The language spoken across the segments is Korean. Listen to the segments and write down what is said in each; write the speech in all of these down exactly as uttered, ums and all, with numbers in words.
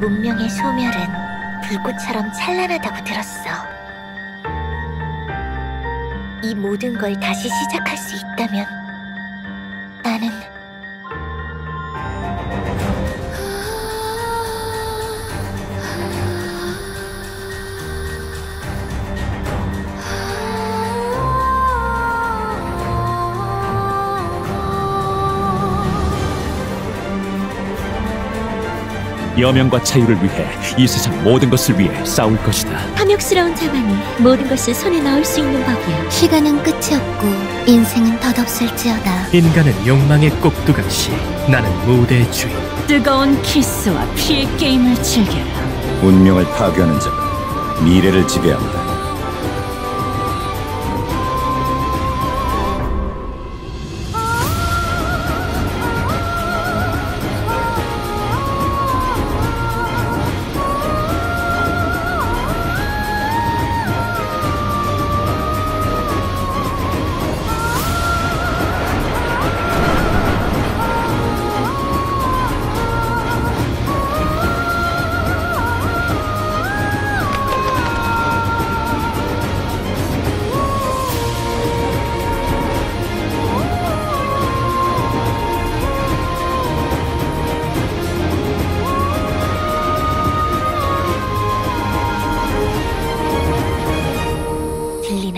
문명의 소멸은 불꽃처럼 찬란하다고 들었어. 이 모든 걸 다시 시작할 수 있다면 나는 여명과 자유를 위해, 이 세상 모든 것을 위해 싸울 것이다. 탐욕스러운 자만이 모든 것을 손에 넣을 수 있는 법이야. 시간은 끝이 없고 인생은 덧없을지어다. 인간은 욕망의 꼭두각시, 나는 무대의 주인. 뜨거운 키스와 피의 게임을 즐겨라. 운명을 파괴하는 자가 미래를 지배한다.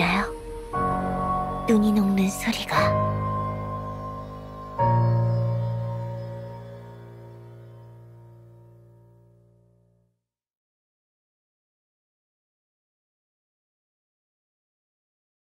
들리나요? 눈이 녹는 소리가.